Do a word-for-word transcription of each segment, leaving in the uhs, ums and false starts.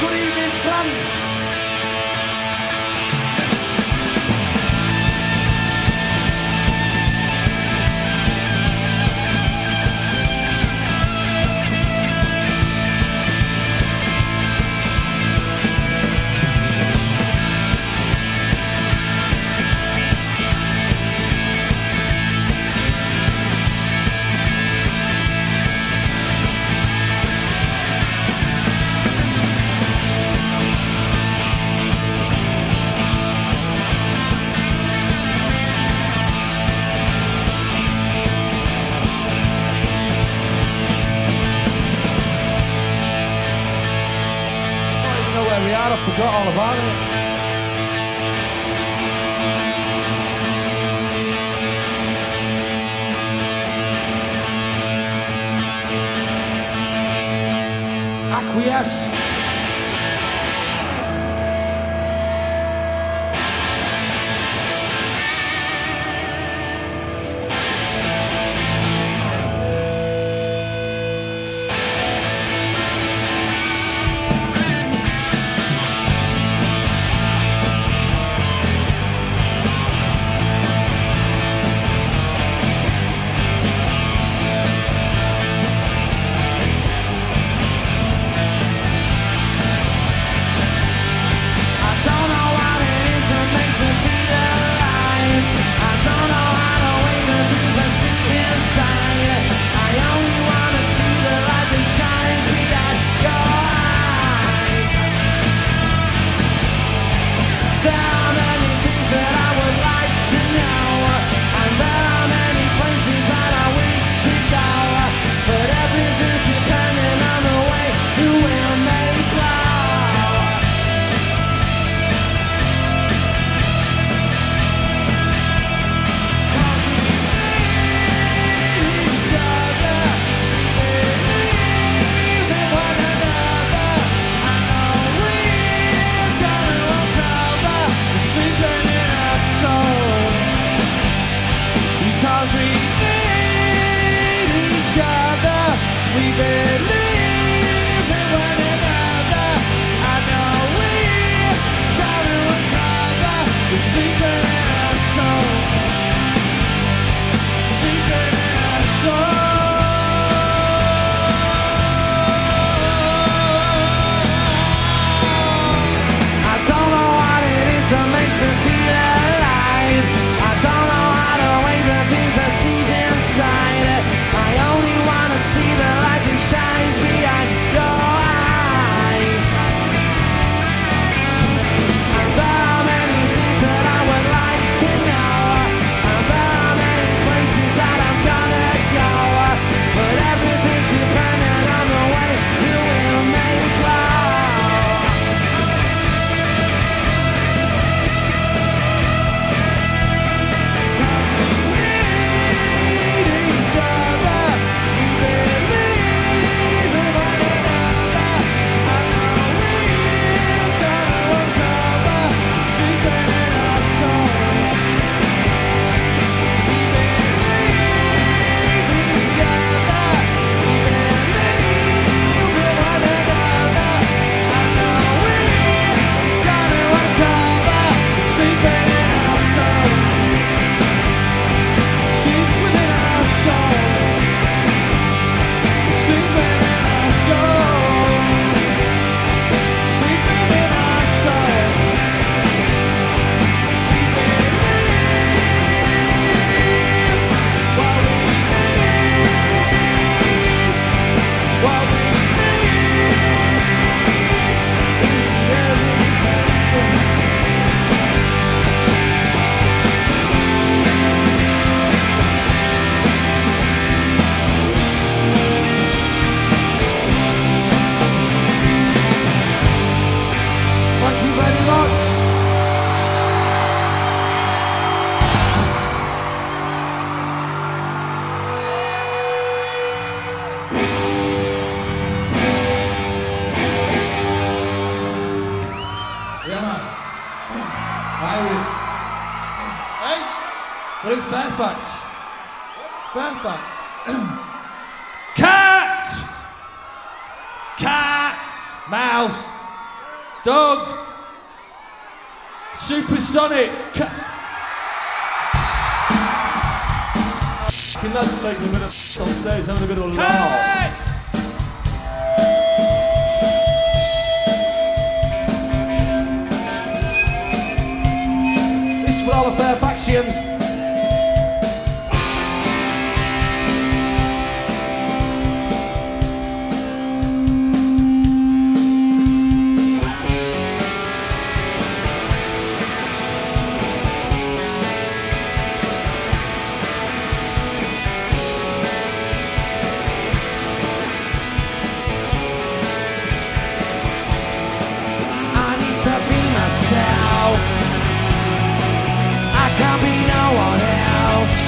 Good evening, France. Forgot all about it. Acquiesce. We're in Fairfax. Fairfax. Cat! Cat! Mouse! Dog. Supersonic. Fucking lads taking a bit of s*** on stage, having a bit of a laugh. Hey! All of Fairfaxians. I need to be myself. Can't be no one else.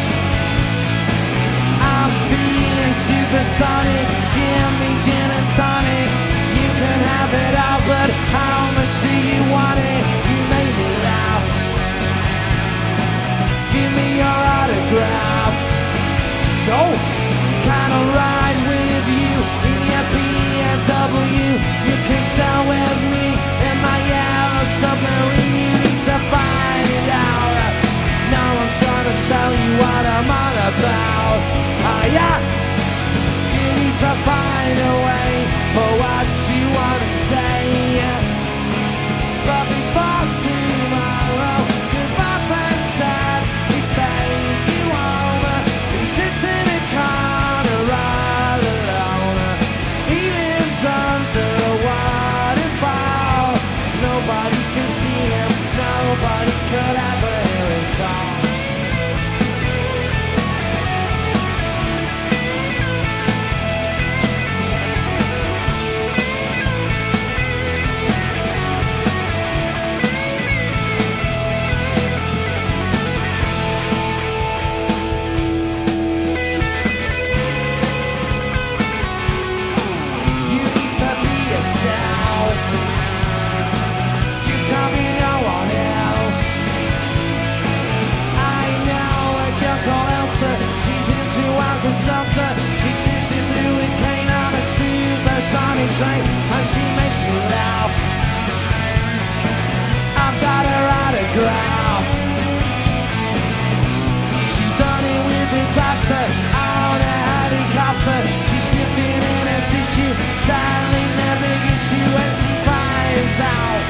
I'm feeling supersonic. Give me gin and tonic. You can have it all, but how much do you want it? You made me laugh. Give me your autograph. No, can I ride with you in your B M W? You can sail with me in my yellow submarine. You need to find it out. No one's gonna tell you what I'm all about. Ah, yeah. You need to find a way for what you wanna say. But before tomorrow, cause my friend said he'd take you home. He sits in a corner all alone. He lives under a waterfall. Nobody can see him. Nobody could ever. Salsa. She sniffs it through a cane on a supersonic train, and she makes me laugh. I've got her autograph. She done it with a doctor on a helicopter. She's sniffing in a tissue, sadly never gets you when she finds out.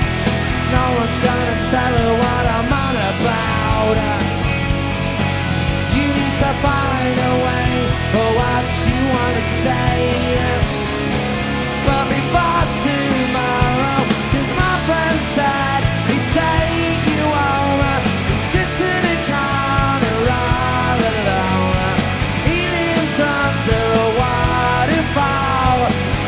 No one's gonna tell her what I'm on about. You need to find a way for what you wanna say. But before tomorrow, cause my friend said he'd take you over. He sits in a corner all alone. He lives under a waterfall.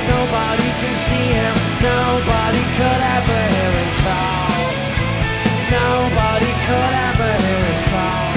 Nobody can see him. Nobody could ever hear him call. Nobody could ever hear him call.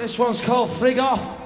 This one's called Frig Off.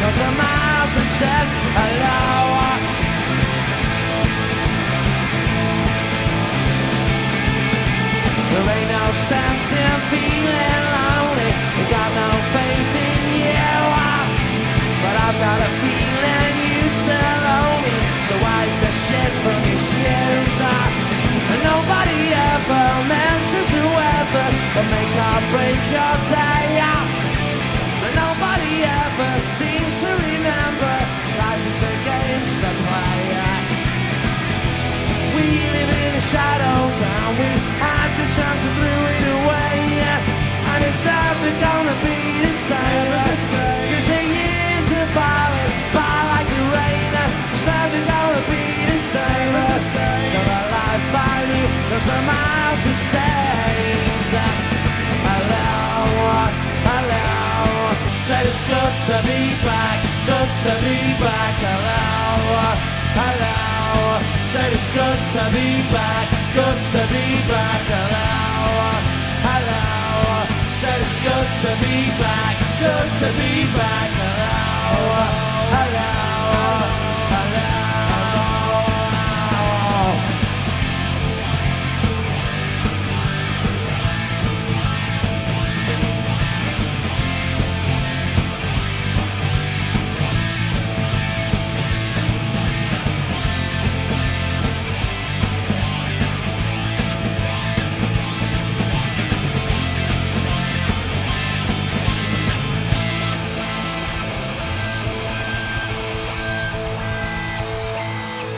Goes a mouse and says hello. There ain't no sense in feeling lonely. You got no faith in you. But I've got a feeling you still own me. So wipe the shit from your shoes. And nobody ever mentions the weather, but make or break your day. Nobody ever seems to remember life is a game to play. We live in the shadows and we had the chance to throw it away. And it's never gonna be the same. Cause the years are falling by like the rain. It's never gonna be the same. So the life I knew goes a miles and says hello. Said it's good to be back, good to be back, hello, hello. Said it's good to be back, good to be back, hello, hello. Said it's good to be back, good to be back, hello, hello.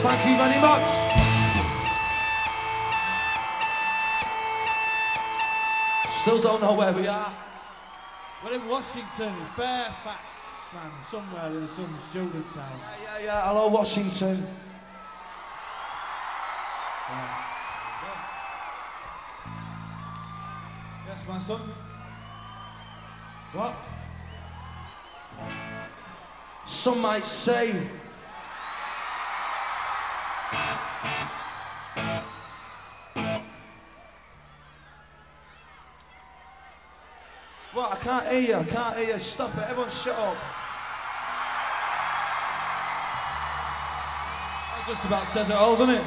Thank you very much. Still don't know where we are. We're in Washington, Fairfax, man, somewhere in some student town. Yeah, yeah, yeah. Hello, Washington. Yeah. Yes, my son. What? Some might say what? I can't hear you, I can't hear you. Stop it, everyone shut up. That just about says it all, doesn't it?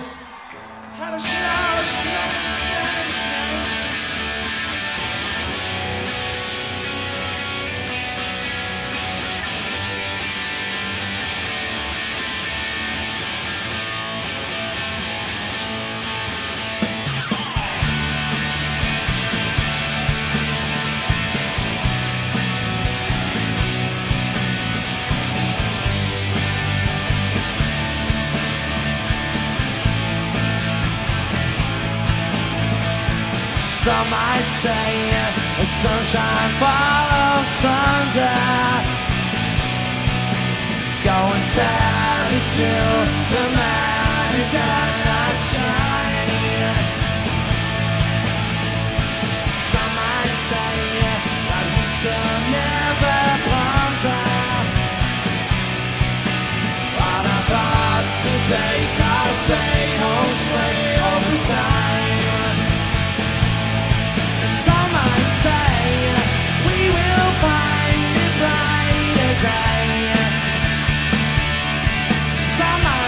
Some might say the sunshine follows thunder. Go and tell it to the man who cannot shine. Some might say that we should never ponder on our thoughts today, cause they hold sway over time. Some might say we will find a brighter day. Some might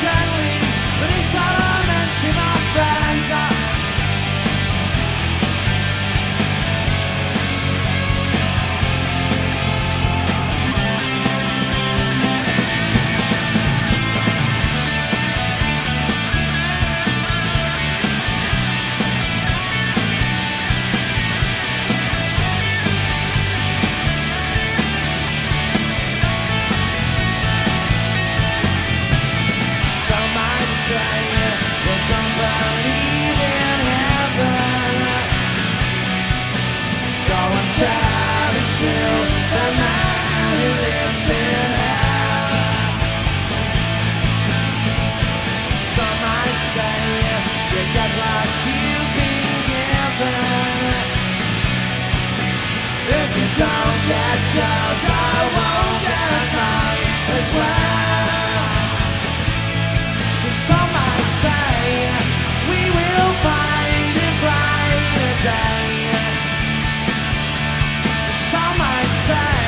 gently, but it's not a mention of friends. I don't get yours, I won't get mine as well. Some might say we will find a brighter day. Some might say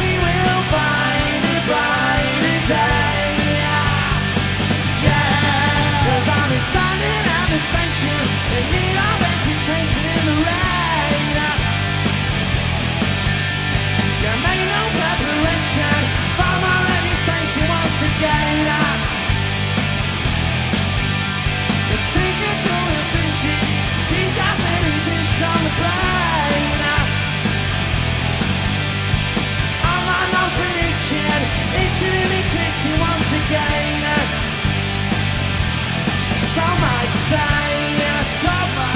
we will find a brighter day. Yeah, 'cause I'm standing at the station in need of education in the rain. You made no preparation for my reputation once again. The singer's all ambitious, she's got many dishes on the brain. All my nose been itching, itching in the kitchen once again. Some might say, some might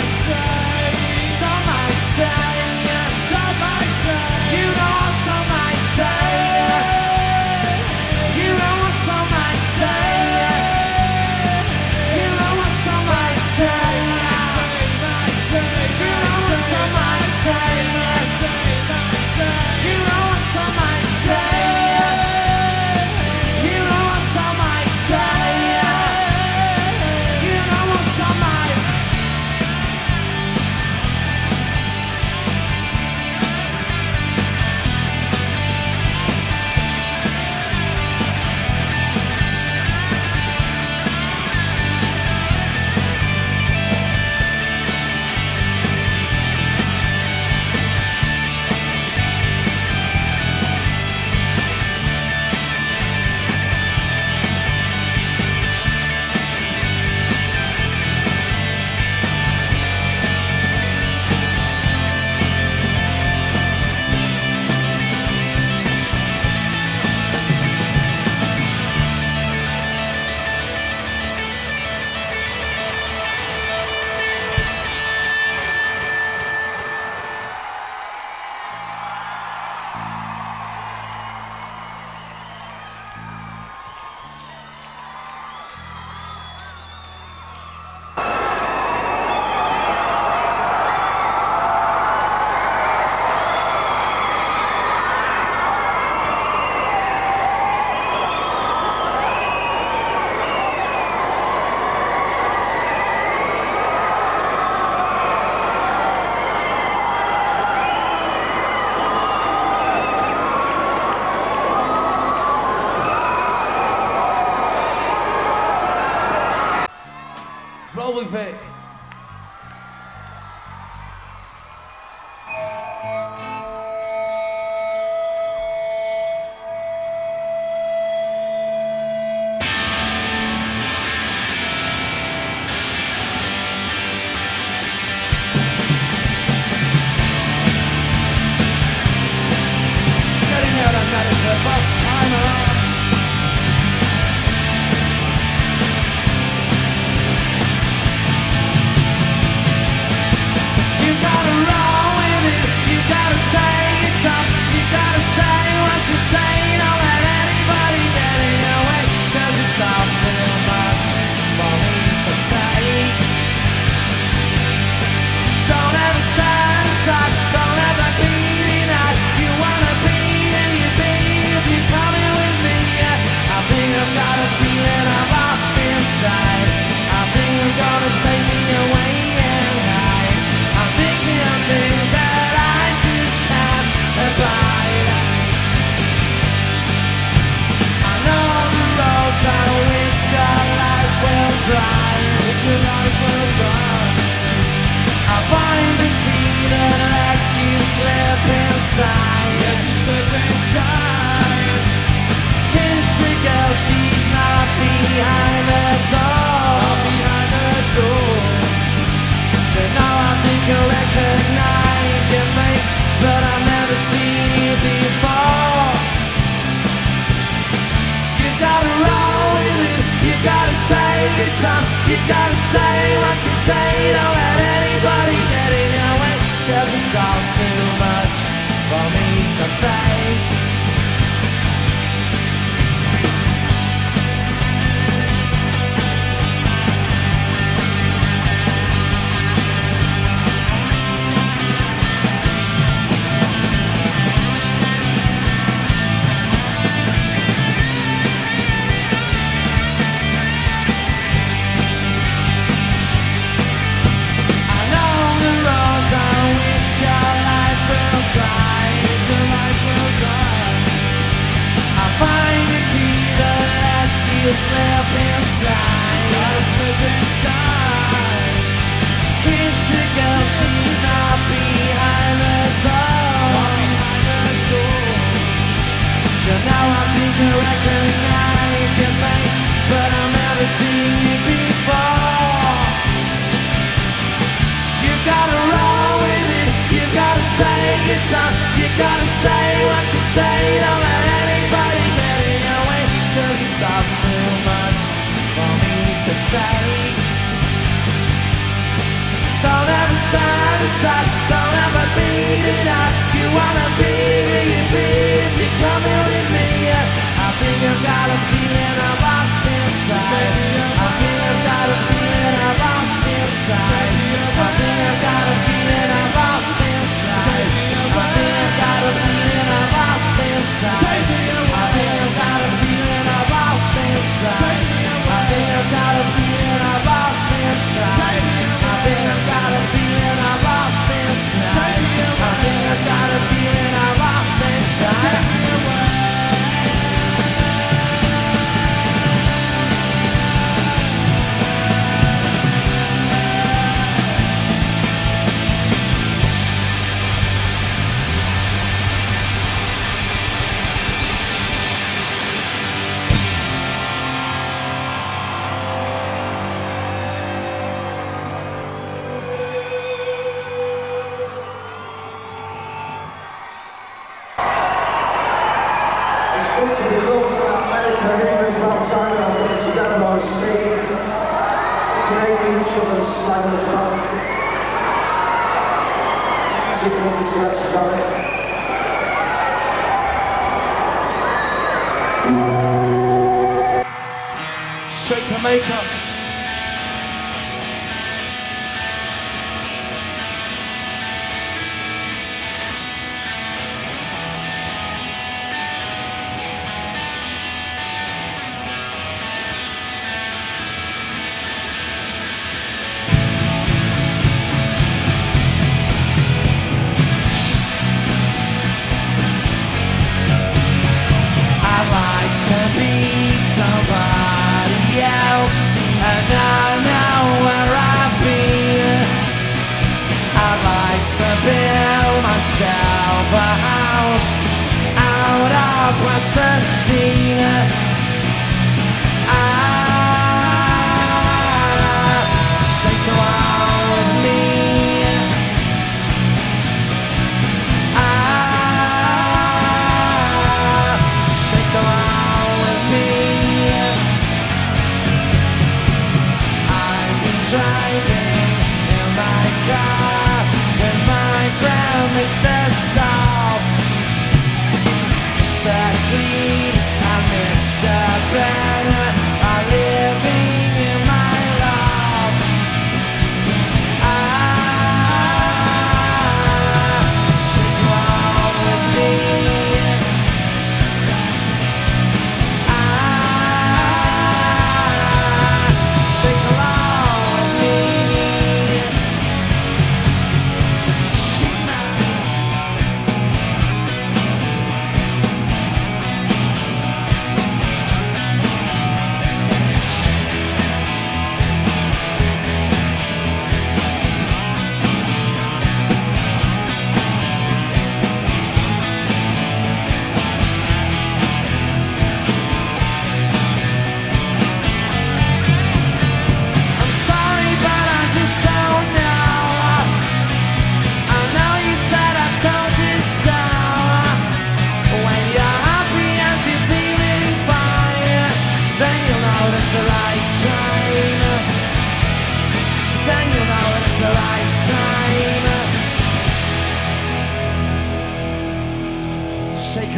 say don't let anybody get in your way, 'cause it's all too much for me to fake. Slip inside, I'll slip inside. Kiss the girl, she's not behind the door, behind the door. So now I think I recognize your face, but I've never seen you before. You gotta roll with it, you gotta take your time, you gotta say what you say, don't let anybody get in your way, 'cause it's all too much for me to take. Don't ever stand aside, don't ever be denied. You wanna be who you be if you're coming with me. Yeah. I think I've got a feeling I'm lost inside. I think I've got a feeling I'm lost inside. I think I've got a feeling I'm lost inside. I think I've got a feeling I'm lost inside. I think I've got a feeling I'm lost inside. I think I've got a feeling I'm lost inside. I think I've got a feeling I'm lost inside. I think I've got a feeling I'm lost inside. Then you'll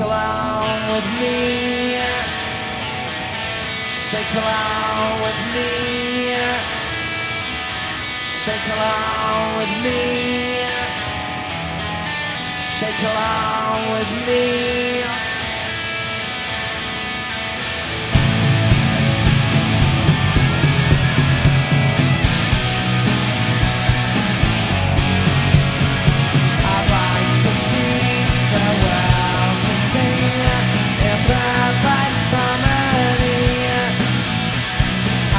along with me, shake along with me, shake along with me, shake along with me. I'd like to teach the world to sing in perfect harmony.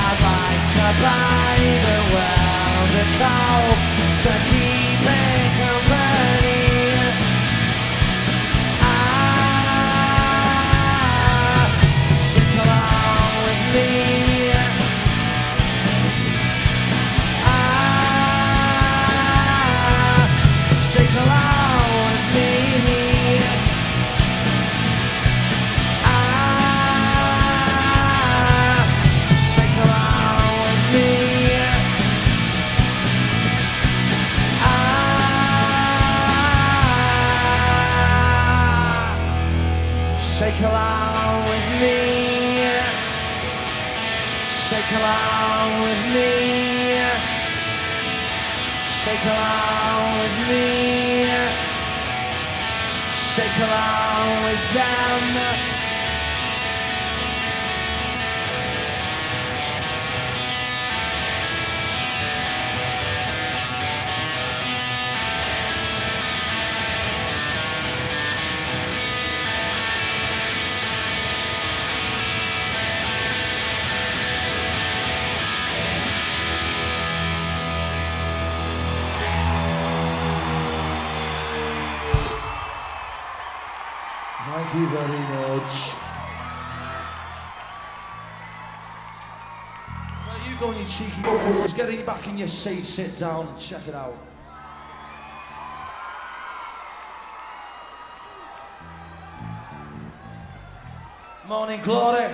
I'd like to buy the world a coat to keep it company. Ah, shake along with me. Ah, shake along with me. Ah, shake along with me. Ah, shake along with me. Shake along with me. Shake along with me. Shake along with them. Thank you very much. Well, you going, you cheeky boys. Get in back in your seat, sit down and check it out. Morning, Glory.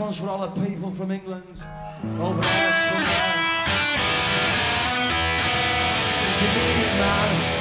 one's for all the people from England over there somewhere. It's a million man.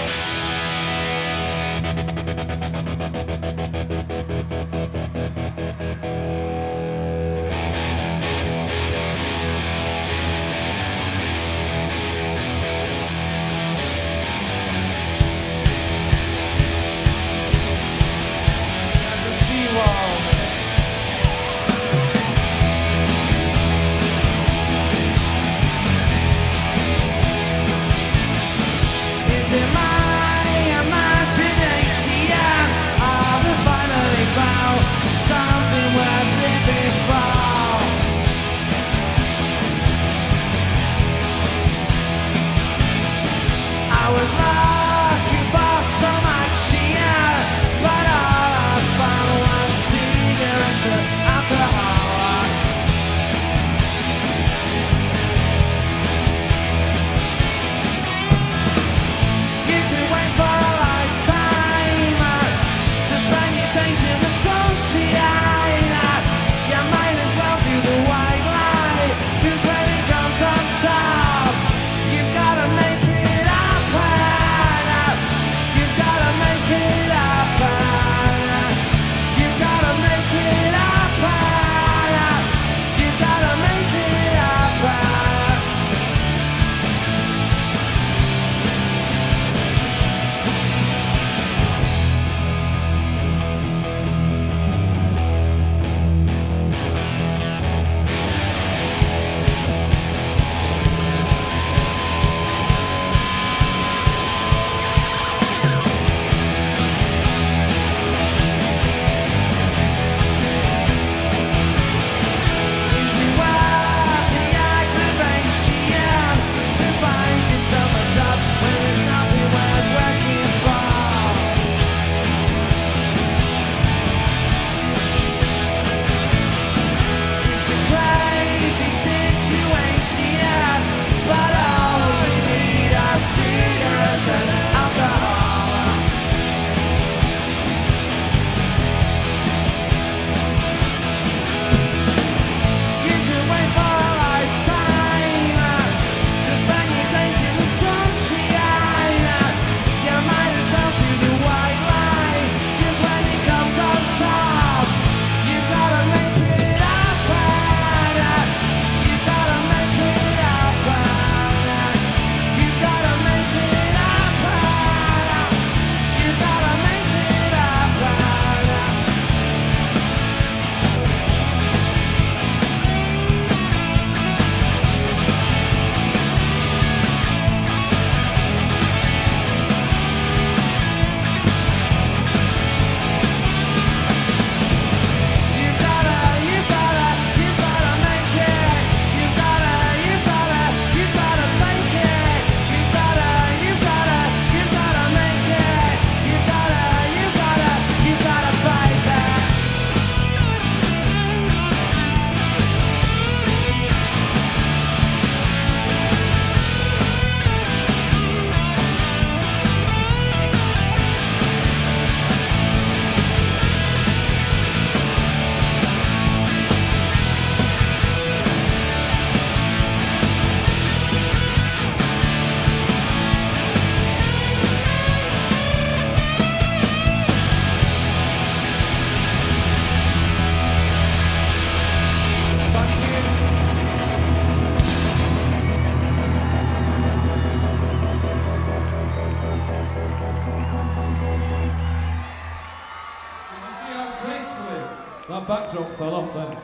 Backdrop fell off then.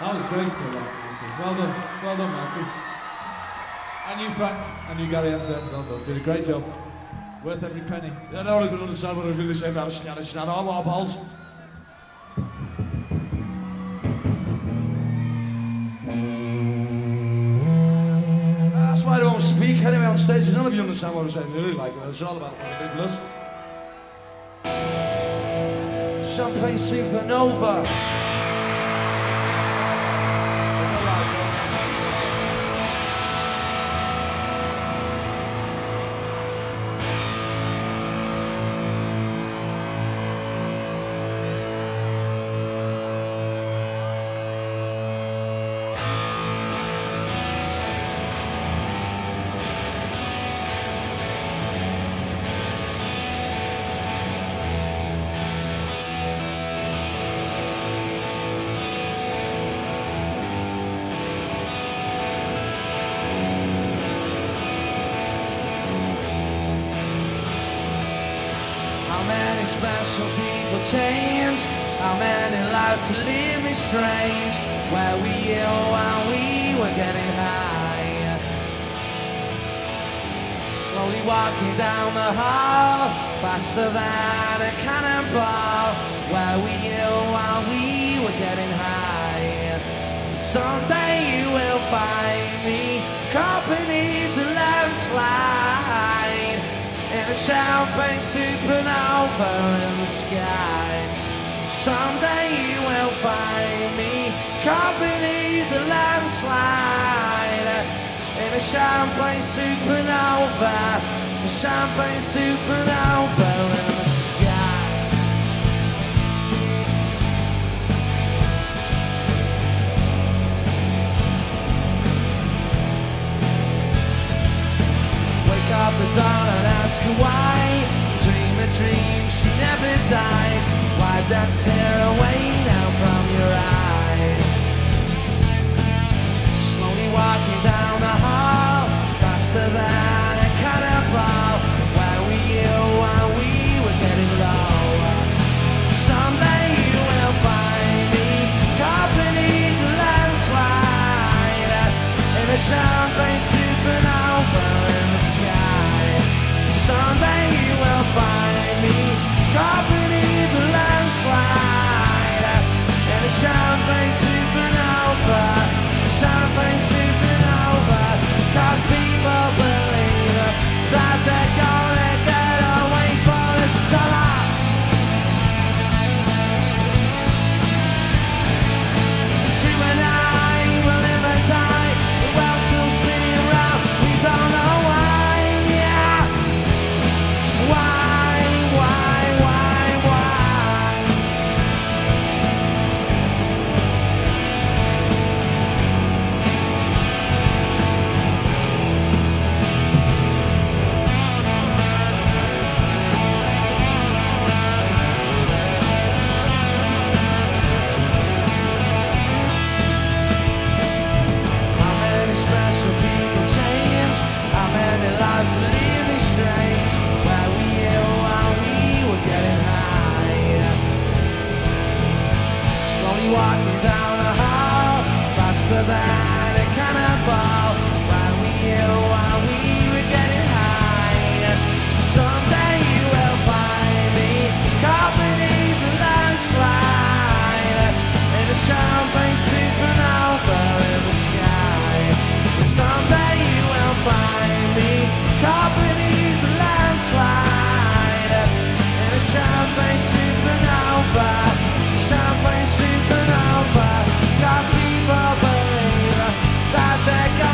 That was graceful, that. Well done, well done, Michael. And you, Frank, and you, Gary, and Seth, well done. Did a great job. Worth every penny. I know I can understand what I do the same about Shannon Shannon. All our balls. That's why I don't speak anyway on stage. None of you understand what I'm saying. Really like it. It's all about the big blood. Champagne Supernova. many special people change? How many lives to leave me strange? Where were you when we were getting high? Slowly walking down the hall, faster than a cannonball. Where were you when we were getting high? Someday you will find me caught beneath the landslide, in a champagne supernova in the sky. Someday you will find me caught beneath the landslide, in a champagne supernova, a champagne supernova in the sky. Wake up the dawn and ask her why. Dream a dream, she never dies. Wipe that tear away now from your eye. Slowly walking down the hall, faster than a cannonball. Where were you while we were getting low? Someday you will find me caught beneath the landslide, in a champagne supernova in the sky. Someday you will find me caught beneath the landslide, in a champagne supernova, a champagne supernova. Cause people believe that they're gonna get away for the summer. You and I will live and die, the world still spinning round. We don't know why, yeah. Why, why, why, why? How many special people change? How many lives are really strange? Where were you while we were getting high? Slowly walking down a hall, faster than a cannonball. Where were you while we were getting high? Someday you will find me caught beneath the landslide, in a champagne supernova in the sky. Someday you will find me caught beneath the landslide, in a champagne supernova, champagne supernova. Cause people believe that they're gonna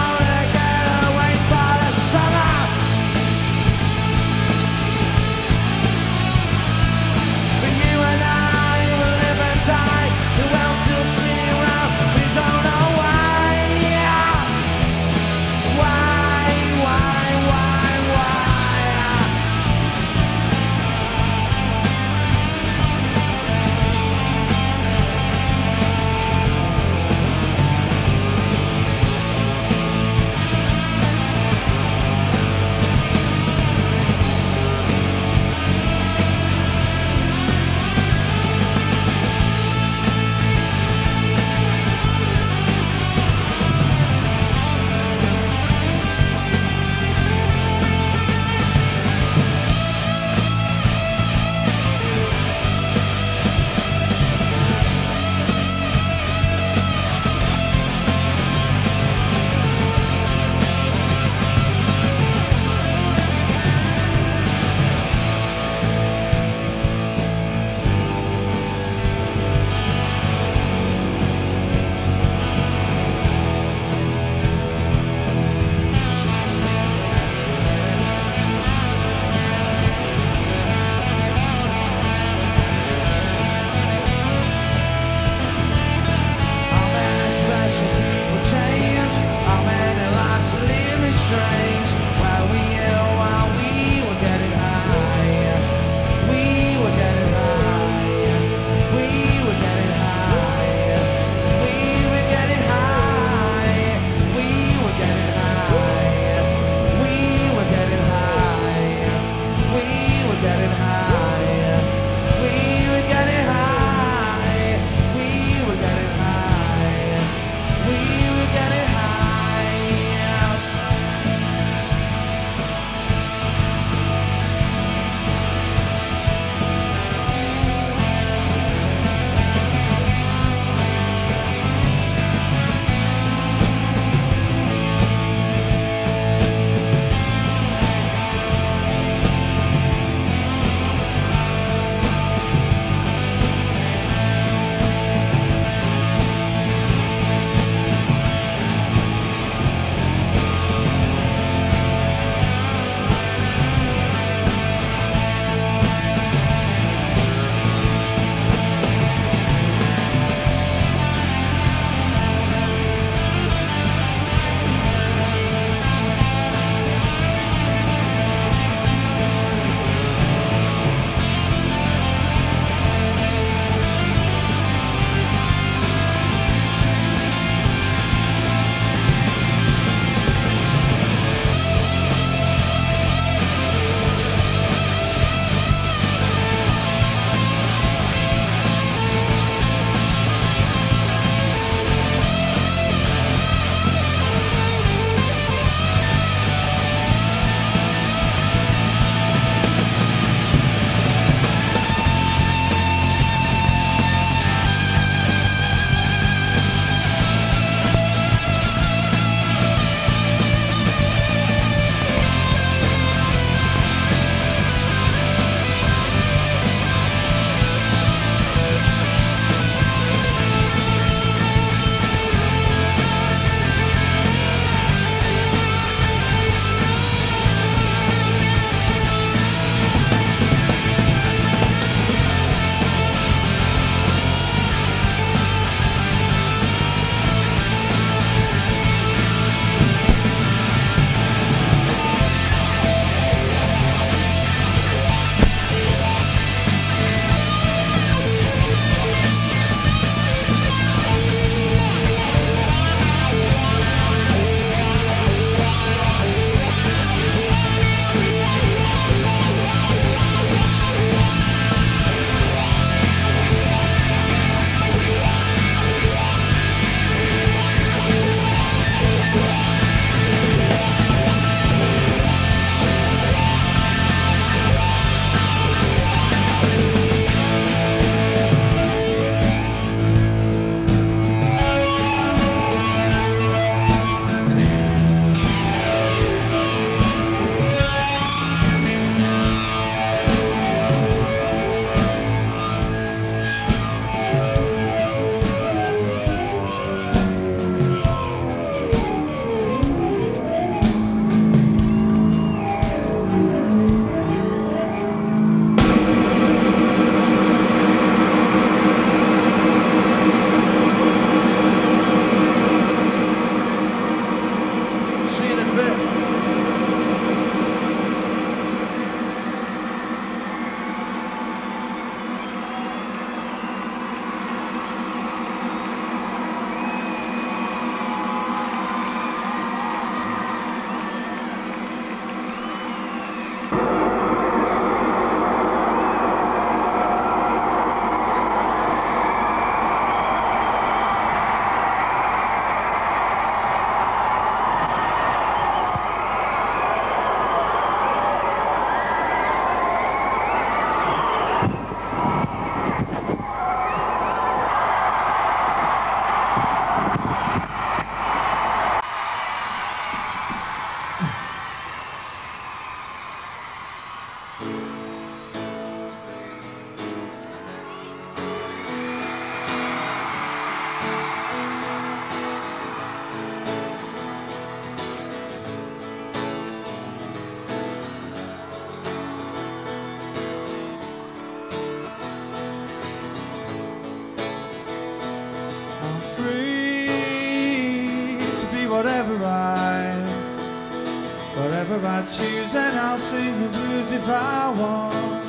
if I choose, and I'll sing the blues if I want.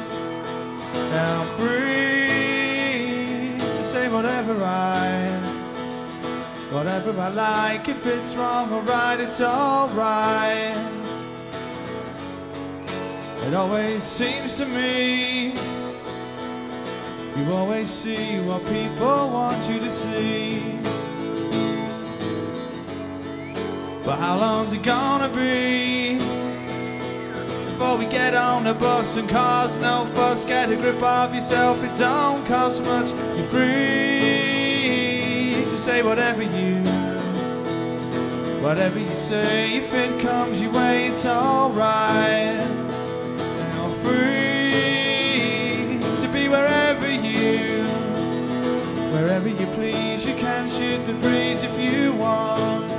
And I'm free to say whatever I, whatever I like. If it's wrong or right, it's alright. It always seems to me you always see what people want you to see. But how long's it gonna be before we get on the bus and cause no fuss? Get a grip of yourself, it don't cost much. You're free to say whatever you, whatever you say. If it comes your way, it's alright. And you're free to be wherever you, wherever you please. You can shoot the breeze if you want.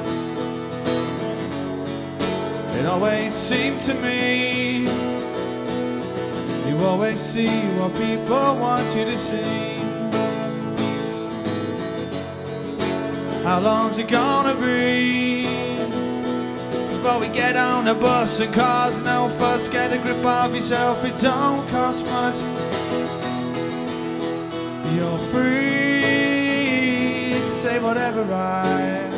It always seemed to me you always see what people want you to see. How long's it gonna be before we get on the bus and cause no fuss? Get a grip of yourself, it don't cost much. You're free to say whatever I,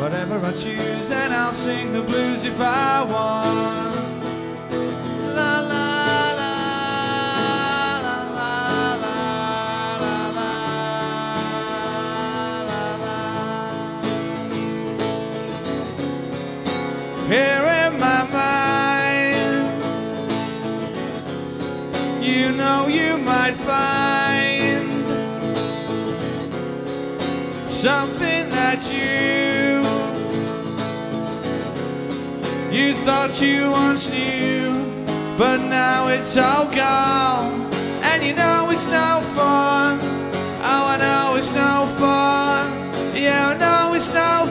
whatever I choose, and I'll sing the blues if I want. La la la la la la la la la. Here in my mind, you know you might find something that you, you thought you once knew, but now it's all gone. And you know it's no fun. Oh, I know it's no fun. Yeah, I know it's no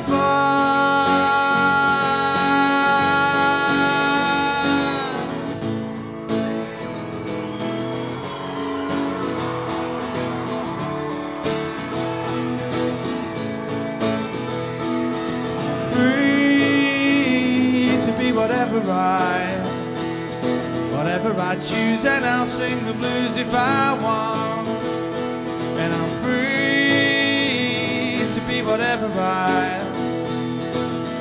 right. Whatever I choose, and I'll sing the blues if I want. And I'm free to be whatever I,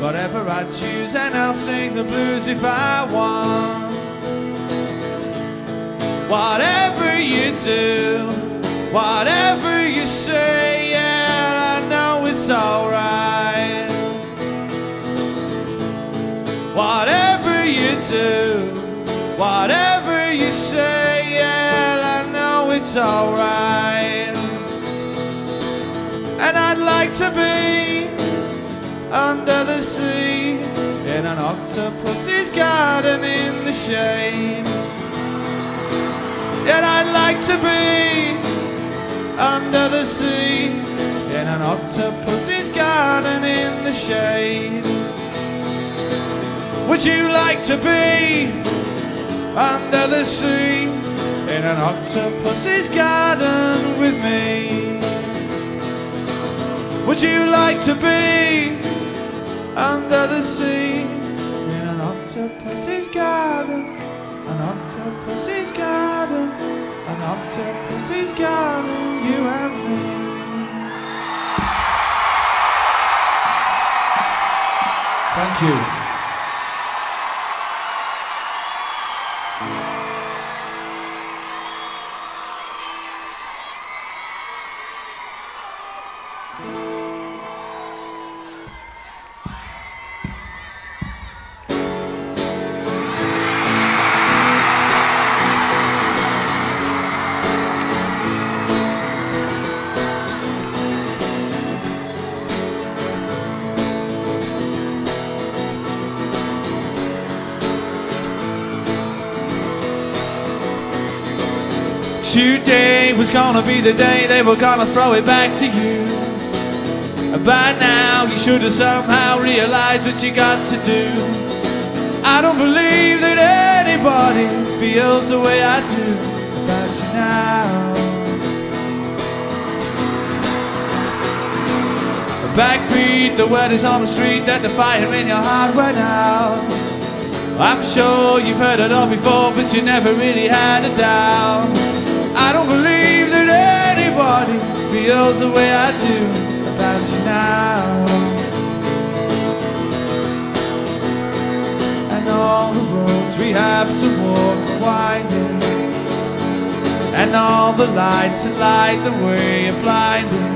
whatever I choose, and I'll sing the blues if I want. Whatever you do, whatever you say, yeah, I know it's alright. Whatever you do, whatever you say, yeah, I know it's alright. And I'd like to be under the sea in an octopus's garden in the shade. And I'd like to be under the sea in an octopus's garden in the shade. Would you like to be under the sea in an octopus's garden with me? Would you like to be under the sea in an octopus's garden? An octopus's garden, an octopus's garden, you and me. Thank you. Today was gonna be the day they were gonna throw it back to you. By now you should have somehow realized what you got to do. I don't believe that anybody feels the way I do about you now. Backbeat, the word is on the street that the fire in your heart went out. I'm sure you've heard it all before, but you never really had a doubt. I don't believe that anybody feels the way I do about you now. And all the roads we have to walk are winding, and all the lights that light the way are blinding.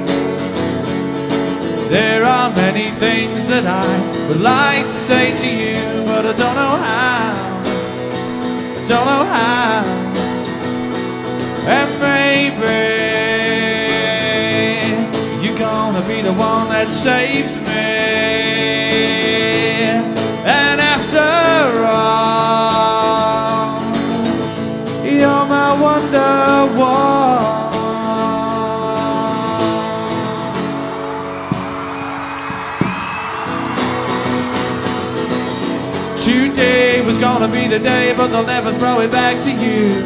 There are many things that I would like to say to you, but I don't know how, don't know how. And maybe you're gonna be the one that saves me. And after all, you're my wonder wall. Today was gonna be the day, but they'll never throw it back to you.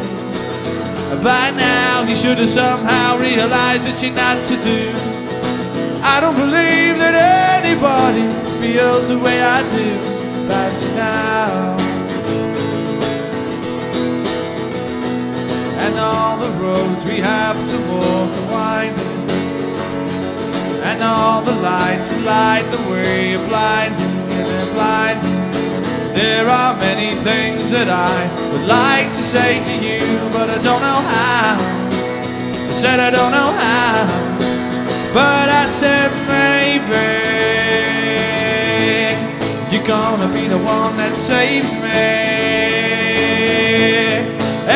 By now you should have somehow realized that you're not to do. I don't believe that anybody feels the way I do about you now. And all the roads we have to walk are winding, and all the lights that light the way are blinding, and they're blinding. There are many things that I would like to say to you, but I don't know how. I said I don't know how, but I said maybe you're gonna be the one that saves me.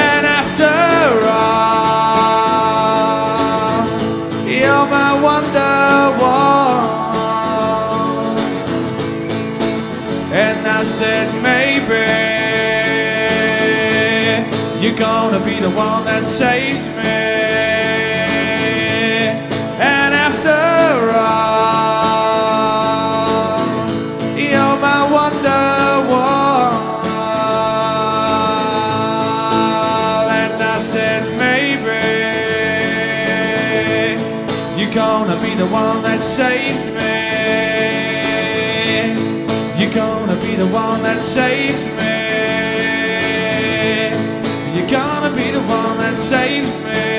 And after all, you're my wonder wall. And I said maybe you're gonna be the one that saves me. And after all, you're my wonder wall. And I said maybe you're gonna be the one that saves me. You're gonna be the one that saves me. You're gonna be the one that saves me.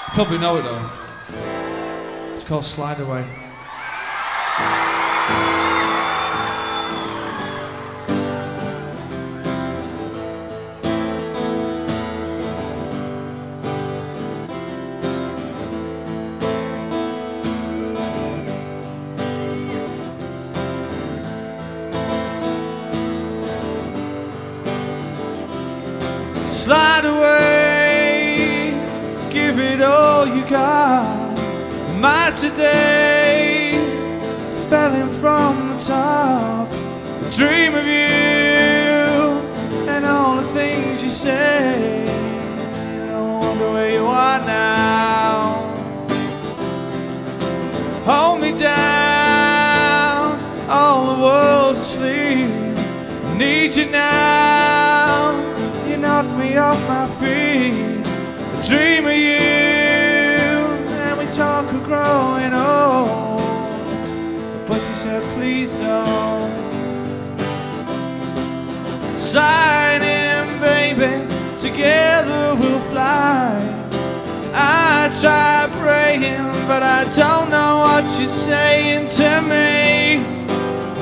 You probably know it though. It's called Slide Away. Today, falling from the top, I dream of you and all the things you say. I wonder where you are now. Hold me down, all the world's asleep. I need you now, you knock me off my feet. I dream of you. Talk of growing old, but you said please don't. Sign in, baby, together we'll fly. I try praying, but I don't know what you're saying to me.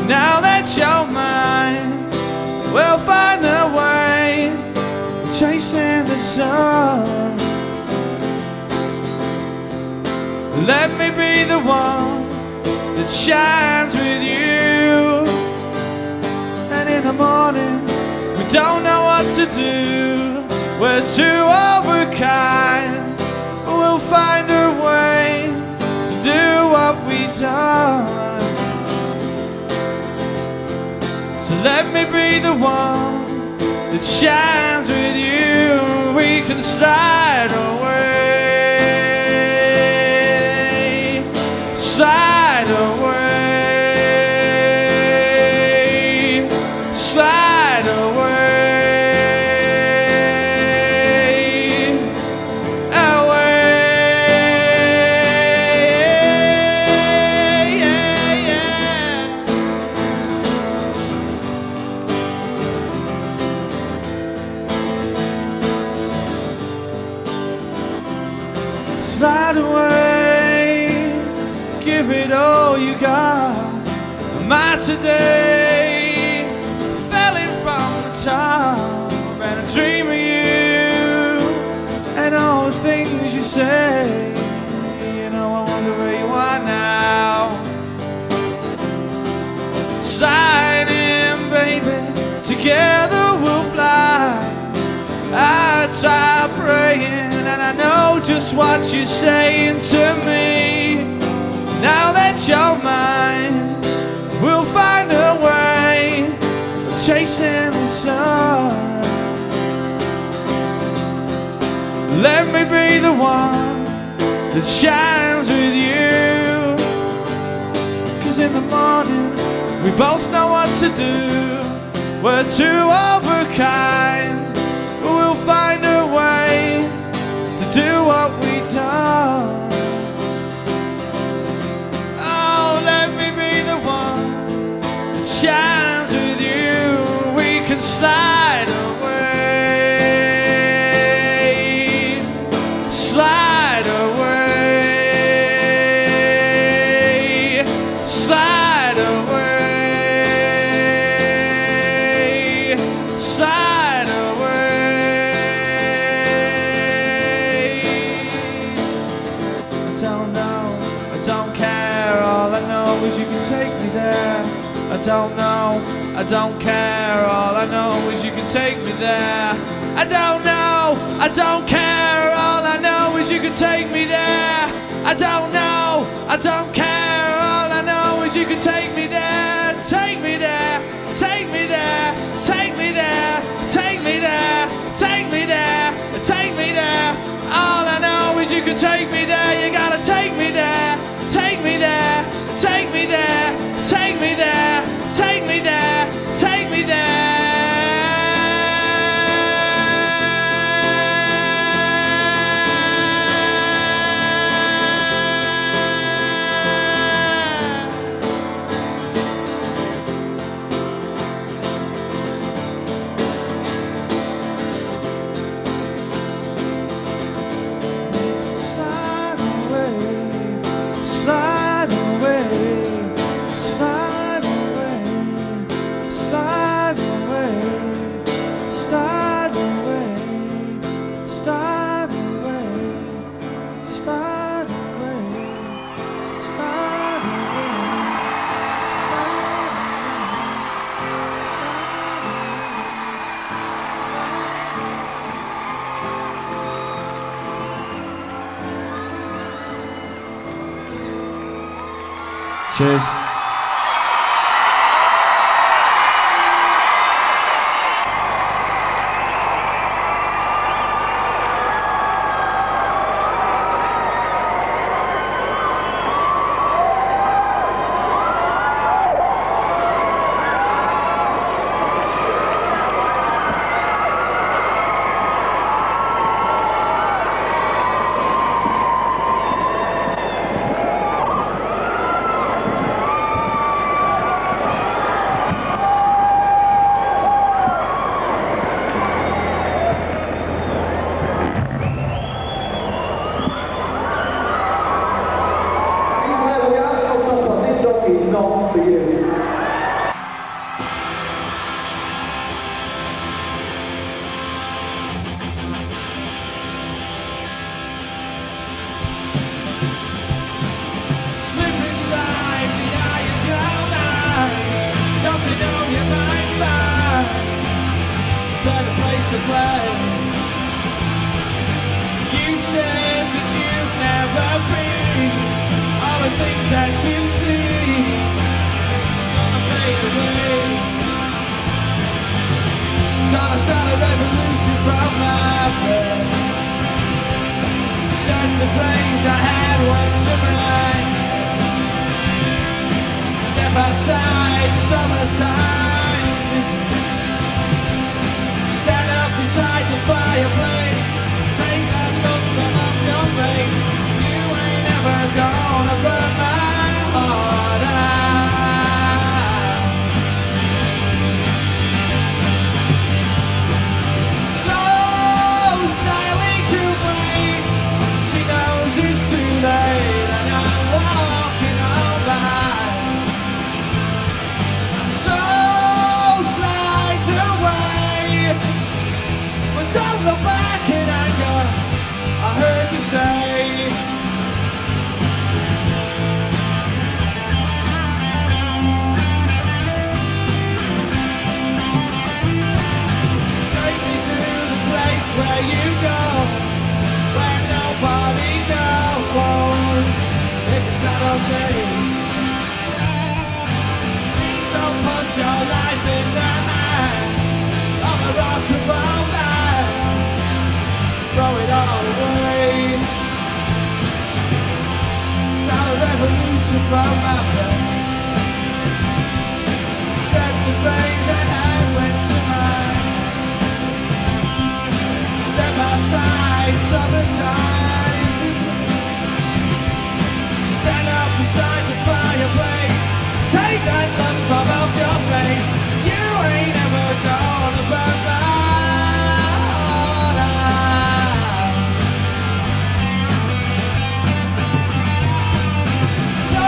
Now that you're mine, we'll find a way, chasing the sun. Let me be the one that shines with you. And in the morning, we don't know what to do. We're too overkind, but we'll find a way to do what we done. So let me be the one that shines with you. We can slide away, slide away, slide away, away, yeah, yeah. Slide away, give it all you got. My today fell in from the top, and I dream of you and all the things you say. You know I wonder where you are now. Slide in, baby, together we'll fly. I try praying and I know just what you're saying to me. Now that you're mine, we'll find a way of chasing the sun. Let me be the one that shines with you. Cause in the morning, we both know what to do. We're too overkind, but we'll find a way to do what we do. Shines with you, we can slide away, slide away, slide away, slide away. I don't know, I don't care, all I know is you can take me there. I don't know, I don't care, all I know is you can take me there. I don't know, I don't care, all I know is you can take me there. I don't know, I don't care, all I know is you can take me there. Take me there, take me there, take me there, take me there, take me there, take me there. All I know is you can take me there. You gotta take me there, take me there, take me there, take me there. Take me there, take me there. Slide away, slide away, slide. Cheers. I had went to mine. Step outside, summertime. Stand up beside the fireplace. Take that look from up your face. You ain't never gonna burn my heart out. So silently you wait. She knows it's too late and I'm walking all by. My soul slides away, but don't look back in anger. I heard you say. Where you go, where nobody knows if it's not okay. Please don't put your life in the hands of a rock and roll man. Throw it all away. Start a revolution from nothing. Set the brains I had went to mine. Outside, summertime. Stand up beside the fireplace. Take that look from off your face. You ain't ever gonna burn my heart out. So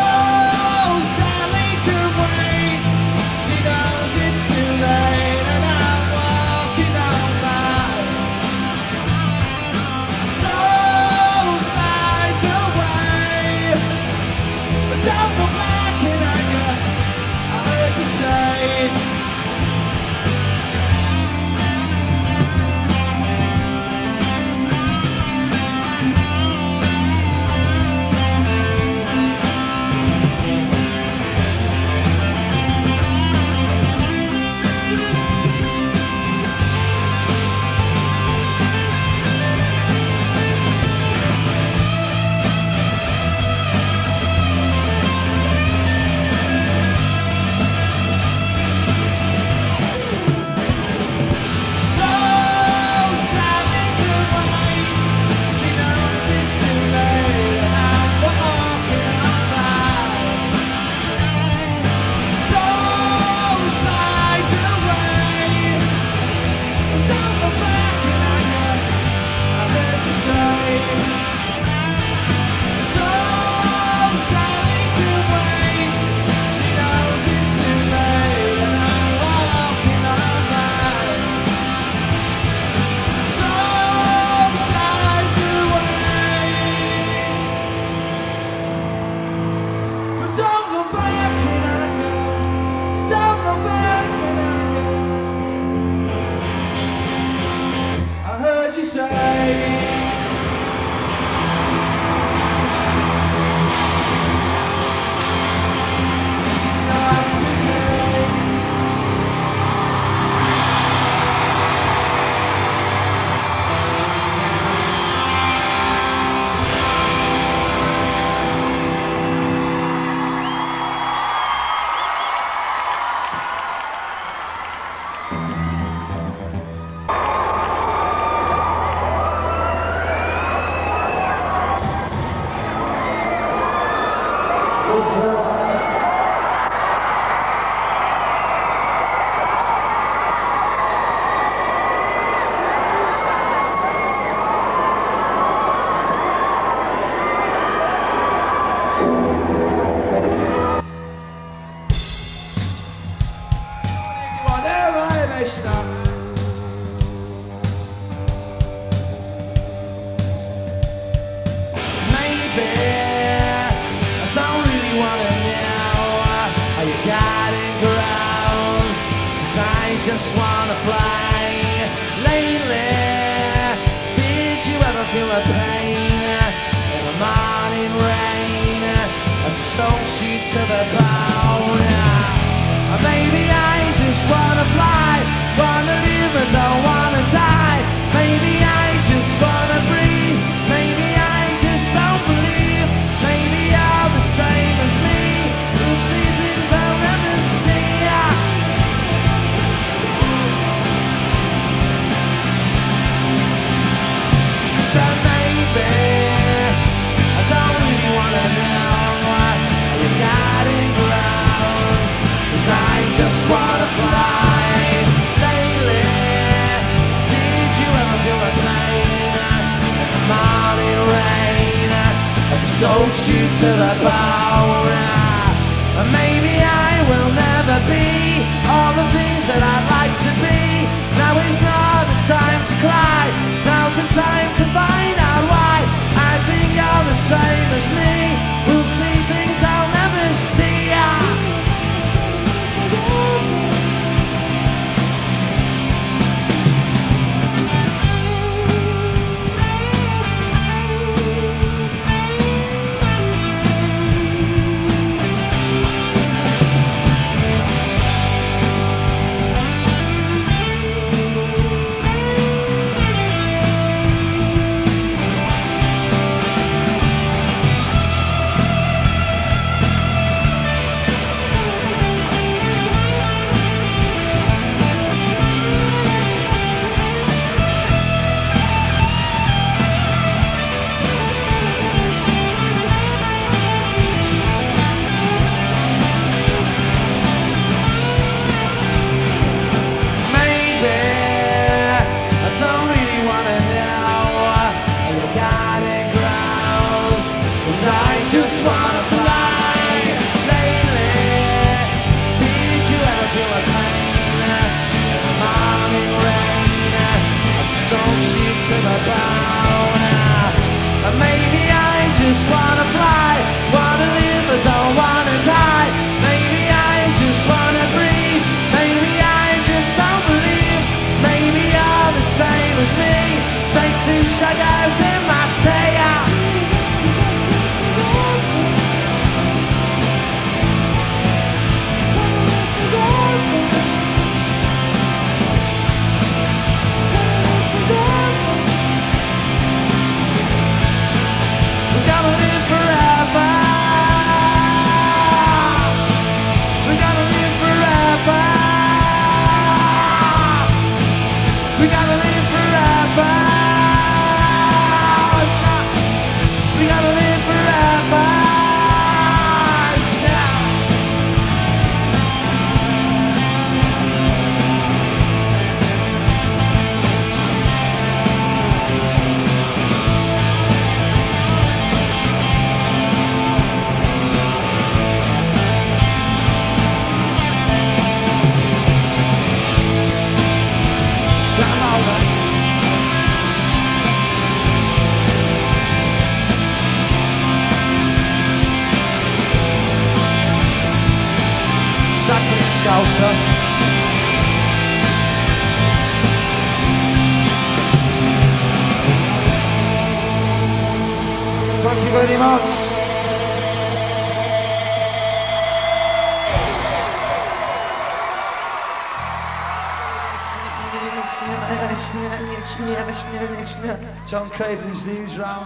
Sally could wait. She knows it's too late and I'm walking on by. Just wanna breathe. Maybe I just don't believe. I just wanna fly. Sold you to the power. Maybe I will never be all the things that I'd like to be. Now is not the time to cry. Now's the time to find out why. I think you're the same as me. We'll see things I'll never see. John Craven's news round.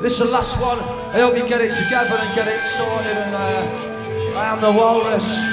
This is the last one. I hope you get it together and get it sorted. And uh, I am the Walrus.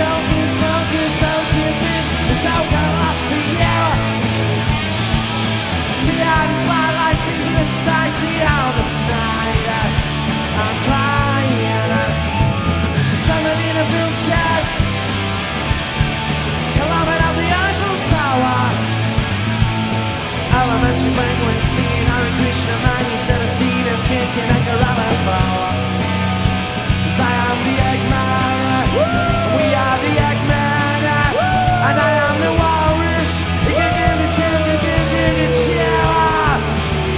Don't be smokers, don't you think the joker of Sierra? See how this light like business I see how this night I'm crying. Standing in a wheelchair, climbing up the Eiffel Tower. Elementary penguin singing Hare Krishna, man, you should have seen him kicking a Kerala flower. Cause I am the Eggman. Woo! We are the Eggman, uh, and I am the walrus. You can give it to me, give it to me,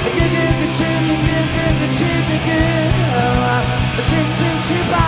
you can give it to me, give it to me, give it to me, give it to me.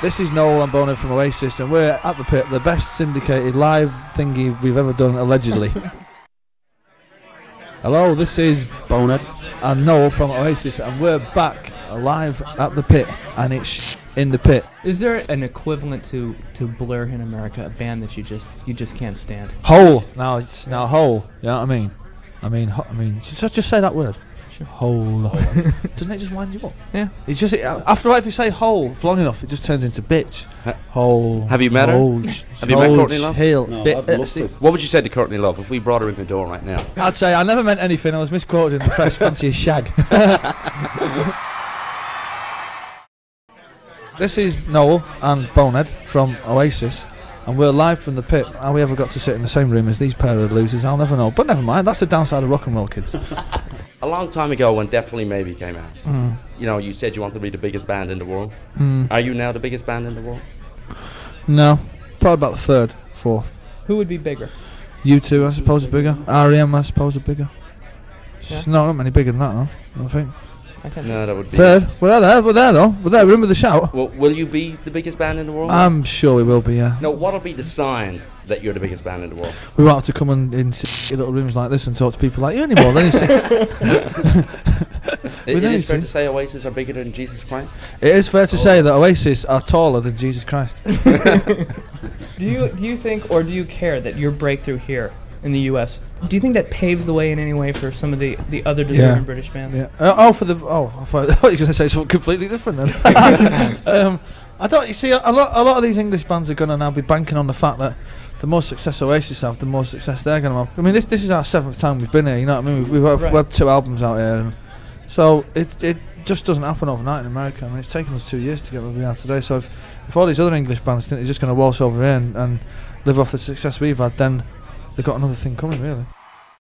This is Noel and Bono from Oasis, and we're at the pit, the best syndicated live thingy we've ever done, allegedly. Hello, this is Bono and Noel from Oasis, and we're back alive at the pit, and it's in the pit. Is there an equivalent to to Blur in America, a band that you just you just can't stand? Hole. Now it's now Hole. You know what I mean? I mean, I mean, just just say that word. Hole. Hole. Doesn't it just wind you up? Yeah. It's just it, after if you say hole for long enough, it just turns into bitch. Hole. Have you met her? Hole, have you met Courtney Love? No, I'd love to. What would you say to Courtney Love if we brought her in the door right now? I'd say I never meant anything. I was misquoted in the press. Fancy a shag. This is Noel and Bonehead from Oasis, and we're live from the pit. How we ever got to sit in the same room as these pair of losers, I'll never know. But never mind, that's the downside of rock and roll, kids. A long time ago, when Definitely Maybe came out, mm. you know, you said you wanted to be the biggest band in the world. Mm. Are you now the biggest band in the world? No, probably about the third, fourth. Who would be bigger? U two, I suppose, are bigger. R E M, I suppose, are bigger. Yeah. No, not many bigger than that, though, I don't think. No, that would be third. We're there, we're there though. We're there. Remember the shout. Well, will you be the biggest band in the world? I'm sure we will be. Yeah. No, what'll be the sign that you're the biggest band in the world? We won't have to come in, in little rooms like this and talk to people like you anymore. Then you see. It is fair to say Oasis are bigger than Jesus Christ. It is fair to oh. say that Oasis are taller than Jesus Christ. Do you do you think or do you care that your breakthrough here in the U S do you think that paves the way in any way for some of the the other deserving yeah. British bands? Yeah. Uh, oh, for the oh, I thought you were going to say something completely different then. um, I don't. You see, a lot a lot of these English bands are going to now be banking on the fact that the more success Oasis have, the more success they're going to have. I mean, this this is our seventh time we've been here. You know what I mean? We've we've, right. we've had two albums out here, and so it it just doesn't happen overnight in America. I mean, it's taken us two years to get where we are today. So if if all these other English bands think they're just going to waltz over here and, and live off the success we've had, then they've got another thing coming, really.